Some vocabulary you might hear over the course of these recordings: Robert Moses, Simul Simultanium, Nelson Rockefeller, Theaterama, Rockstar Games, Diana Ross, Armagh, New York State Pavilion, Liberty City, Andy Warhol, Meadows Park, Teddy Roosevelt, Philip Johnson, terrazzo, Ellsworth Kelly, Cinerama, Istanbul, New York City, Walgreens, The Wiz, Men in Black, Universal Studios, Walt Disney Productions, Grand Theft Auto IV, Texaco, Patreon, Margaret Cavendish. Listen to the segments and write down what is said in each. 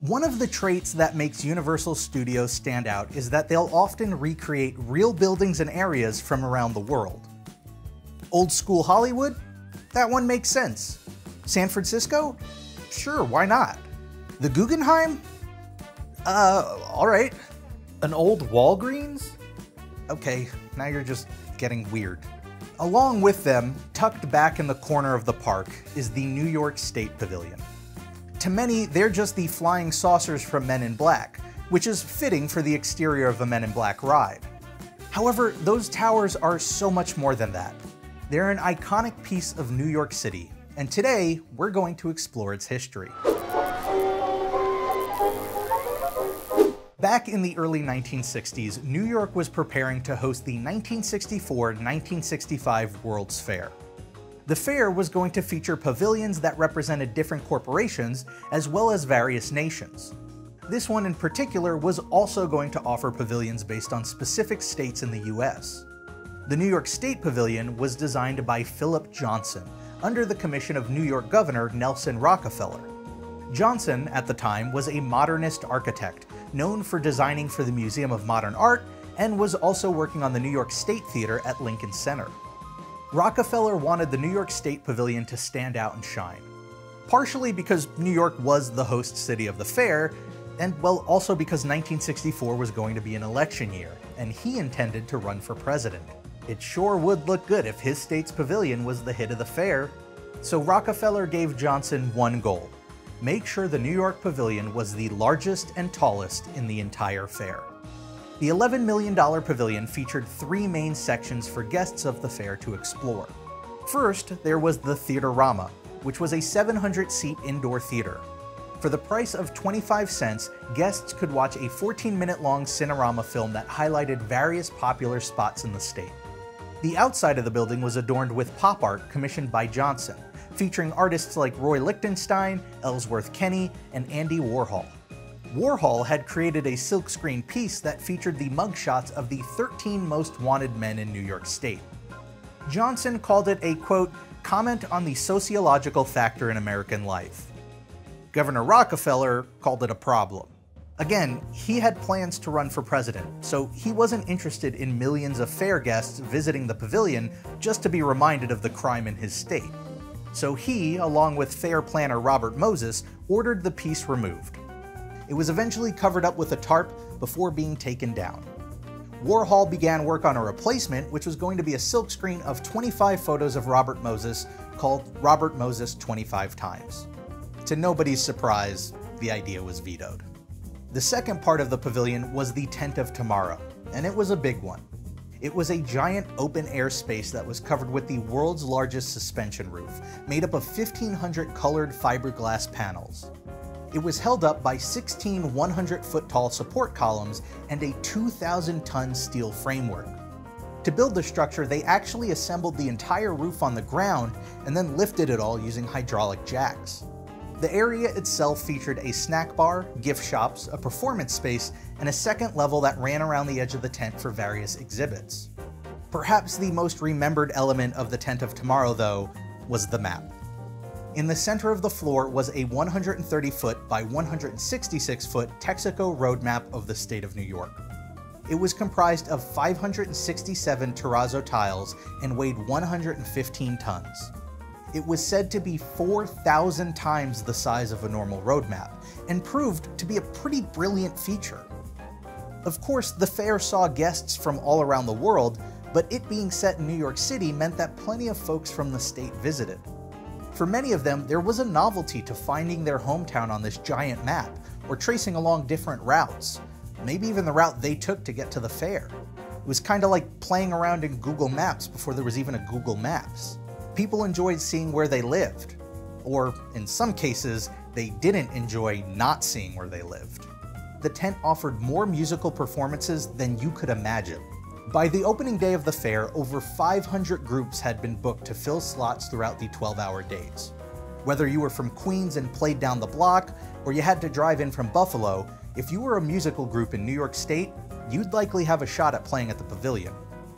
One of the traits that makes Universal Studios stand out is that they'll often recreate real buildings and areas from around the world. Old school Hollywood? That one makes sense. San Francisco? Sure, why not? The Guggenheim? Alright. An old Walgreens? Okay, now you're just getting weird. Along with them, tucked back in the corner of the park, is the New York State Pavilion. To many, they're just the flying saucers from Men in Black, which is fitting for the exterior of a Men in Black ride. However, those towers are so much more than that. They're an iconic piece of New York City, and today, we're going to explore its history. Back in the early 1960s, New York was preparing to host the 1964-1965 World's Fair. The fair was going to feature pavilions that represented different corporations, as well as various nations. This one in particular was also going to offer pavilions based on specific states in the US. The New York State Pavilion was designed by Philip Johnson, under the commission of New York Governor Nelson Rockefeller. Johnson, at the time, was a modernist architect, known for designing for the Museum of Modern Art, and was also working on the New York State Theater at Lincoln Center. Rockefeller wanted the New York State Pavilion to stand out and shine, partially because New York was the host city of the fair, and well, also because 1964 was going to be an election year, and he intended to run for president. It sure would look good if his state's pavilion was the hit of the fair. So Rockefeller gave Johnson one goal: make sure the New York Pavilion was the largest and tallest in the entire fair. The $11 million pavilion featured three main sections for guests of the fair to explore. First, there was the Theaterama, which was a 700-seat indoor theater. For the price of 25 cents, guests could watch a 14-minute-long Cinerama film that highlighted various popular spots in the state. The outside of the building was adorned with pop art commissioned by Johnson, featuring artists like Roy Lichtenstein, Ellsworth Kelly, and Andy Warhol. Warhol had created a silkscreen piece that featured the mugshots of the 13 most wanted men in New York State. Johnson called it a, quote, comment on the sociological factor in American life. Governor Rockefeller called it a problem. Again, he had plans to run for president, so he wasn't interested in millions of fair guests visiting the pavilion just to be reminded of the crime in his state. So he, along with fair planner Robert Moses, ordered the piece removed. It was eventually covered up with a tarp before being taken down. Warhol began work on a replacement, which was going to be a silkscreen of 25 photos of Robert Moses called Robert Moses 25 Times. To nobody's surprise, the idea was vetoed. The second part of the pavilion was the Tent of Tomorrow, and it was a big one. It was a giant open-air space that was covered with the world's largest suspension roof, made up of 1,500 colored fiberglass panels. It was held up by 16 100-foot-tall support columns and a 2,000-ton steel framework. To build the structure, they actually assembled the entire roof on the ground and then lifted it all using hydraulic jacks. The area itself featured a snack bar, gift shops, a performance space, and a second level that ran around the edge of the tent for various exhibits. Perhaps the most remembered element of the Tent of Tomorrow, though, was the map. In the center of the floor was a 130-foot by 166-foot Texaco road map of the state of New York. It was comprised of 567 terrazzo tiles and weighed 115 tons. It was said to be 4,000 times the size of a normal road map, and proved to be a pretty brilliant feature. Of course, the fair saw guests from all around the world, but it being set in New York City meant that plenty of folks from the state visited. For many of them, there was a novelty to finding their hometown on this giant map, or tracing along different routes, maybe even the route they took to get to the fair. It was kind of like playing around in Google Maps before there was even a Google Maps. People enjoyed seeing where they lived, or in some cases, they didn't enjoy not seeing where they lived. The tent offered more musical performances than you could imagine. By the opening day of the fair, over 500 groups had been booked to fill slots throughout the 12-hour days. Whether you were from Queens and played down the block, or you had to drive in from Buffalo, if you were a musical group in New York State, you'd likely have a shot at playing at the pavilion.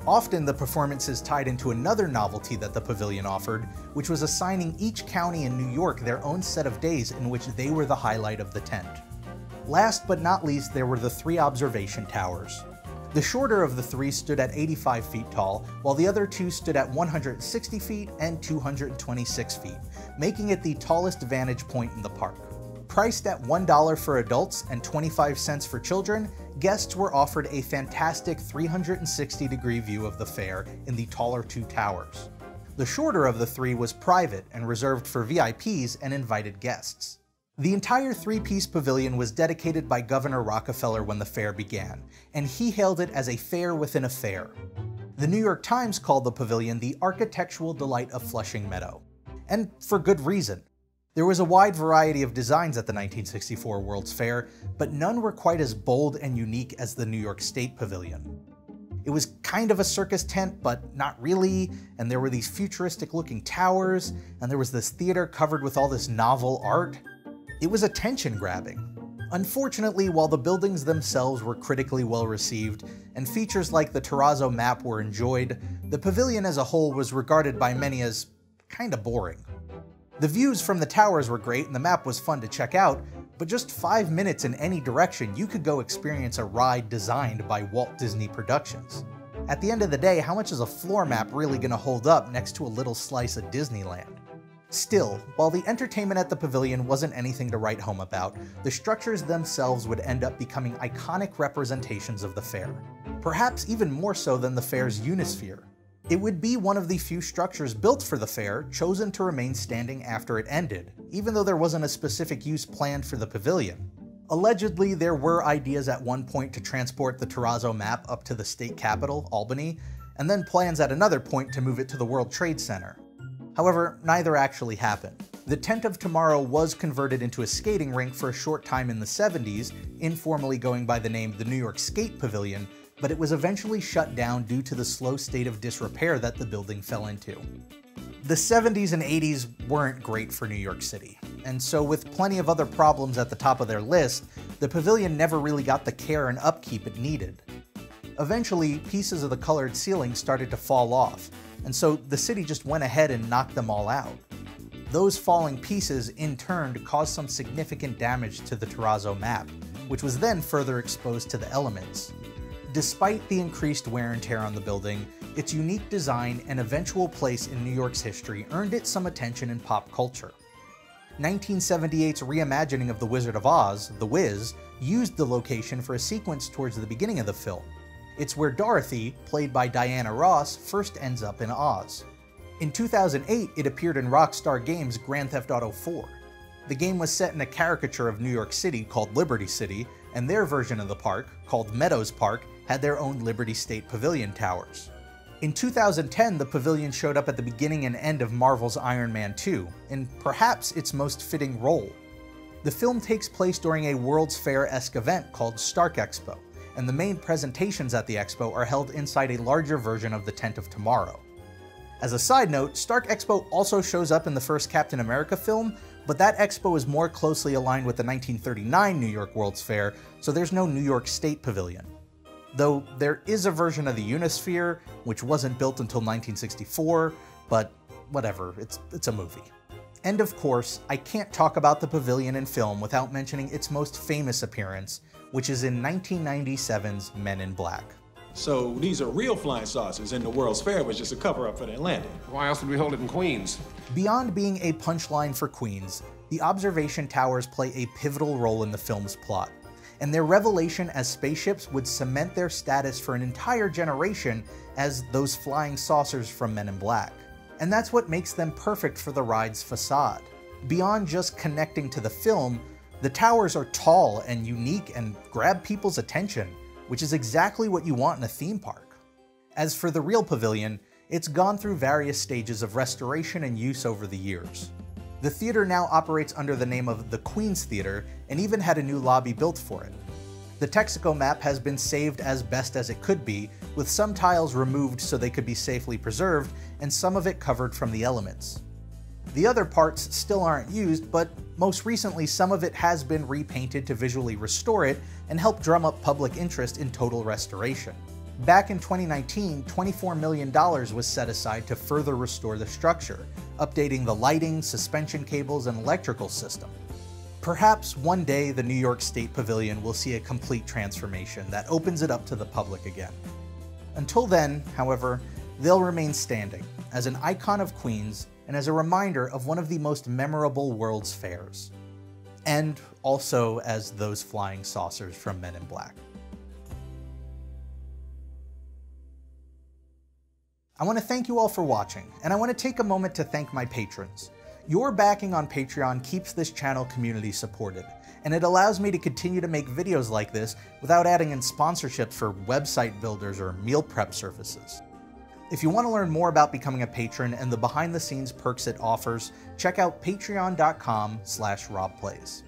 Often the performances tied into another novelty that the pavilion offered, which was assigning each county in New York their own set of days in which they were the highlight of the tent. Last but not least, there were the three observation towers. The shorter of the three stood at 85 feet tall, while the other two stood at 160 feet and 226 feet, making it the tallest vantage point in the park. Priced at $1 for adults and 25 cents for children, guests were offered a fantastic 360-degree view of the fair in the taller two towers. The shorter of the three was private and reserved for VIPs and invited guests. The entire three-piece pavilion was dedicated by Governor Rockefeller when the fair began, and he hailed it as a fair within a fair. The New York Times called the pavilion the architectural delight of Flushing Meadow. And for good reason. There was a wide variety of designs at the 1964 World's Fair, but none were quite as bold and unique as the New York State Pavilion. It was kind of a circus tent, but not really, and there were these futuristic-looking towers, and there was this theater covered with all this novel art. It was attention-grabbing. Unfortunately, while the buildings themselves were critically well-received, and features like the terrazzo map were enjoyed, the pavilion as a whole was regarded by many as kinda boring. The views from the towers were great and the map was fun to check out, but just 5 minutes in any direction you could go experience a ride designed by Walt Disney Productions. At the end of the day, how much is a floor map really gonna hold up next to a little slice of Disneyland? Still, while the entertainment at the pavilion wasn't anything to write home about, the structures themselves would end up becoming iconic representations of the fair. Perhaps even more so than the fair's Unisphere. It would be one of the few structures built for the fair chosen to remain standing after it ended, even though there wasn't a specific use planned for the pavilion. Allegedly, there were ideas at one point to transport the terrazzo map up to the state capital, Albany, and then plans at another point to move it to the World Trade Center. However, neither actually happened. The Tent of Tomorrow was converted into a skating rink for a short time in the 70s, informally going by the name the New York Skate Pavilion, but it was eventually shut down due to the slow state of disrepair that the building fell into. The 70s and 80s weren't great for New York City, and so with plenty of other problems at the top of their list, the pavilion never really got the care and upkeep it needed. Eventually, pieces of the colored ceiling started to fall off, and so the city just went ahead and knocked them all out. Those falling pieces, in turn, caused some significant damage to the terrazzo map, which was then further exposed to the elements. Despite the increased wear and tear on the building, its unique design and eventual place in New York's history earned it some attention in pop culture. 1978's reimagining of The Wizard of Oz, The Wiz, used the location for a sequence towards the beginning of the film. It's where Dorothy, played by Diana Ross, first ends up in Oz. In 2008, it appeared in Rockstar Games' Grand Theft Auto IV. The game was set in a caricature of New York City called Liberty City, and their version of the park, called Meadows Park, had their own Liberty State Pavilion towers. In 2010, the pavilion showed up at the beginning and end of Marvel's Iron Man 2, in perhaps its most fitting role. The film takes place during a World's Fair-esque event called Stark Expo, and the main presentations at the expo are held inside a larger version of the Tent of Tomorrow. As a side note, Stark Expo also shows up in the first Captain America film, but that expo is more closely aligned with the 1939 New York World's Fair, so there's no New York State Pavilion. Though there is a version of the Unisphere, which wasn't built until 1964, but whatever, it's a movie. And of course, I can't talk about the pavilion in film without mentioning its most famous appearance, which is in 1997's Men in Black. So these are real flying saucers, and the World's Fair was just a cover-up for that landing. Why else would we hold it in Queens? Beyond being a punchline for Queens, the observation towers play a pivotal role in the film's plot, and their revelation as spaceships would cement their status for an entire generation as those flying saucers from Men in Black. And that's what makes them perfect for the ride's facade. Beyond just connecting to the film, the towers are tall and unique and grab people's attention, which is exactly what you want in a theme park. As for the real pavilion, it's gone through various stages of restoration and use over the years. The theater now operates under the name of the Queen's Theater and even had a new lobby built for it. The Texaco map has been saved as best as it could be, with some tiles removed so they could be safely preserved and some of it covered from the elements. The other parts still aren't used, but most recently some of it has been repainted to visually restore it and help drum up public interest in total restoration. Back in 2019, $24 million was set aside to further restore the structure, updating the lighting, suspension cables, and electrical system. Perhaps one day the New York State Pavilion will see a complete transformation that opens it up to the public again. Until then, however, they'll remain standing as an icon of Queens and as a reminder of one of the most memorable World's Fairs, and also as those flying saucers from Men in Black. I want to thank you all for watching, and I want to take a moment to thank my patrons. Your backing on Patreon keeps this channel community supported, and it allows me to continue to make videos like this without adding in sponsorships for website builders or meal prep services. If you want to learn more about becoming a patron and the behind-the-scenes perks it offers, check out patreon.com/robplays.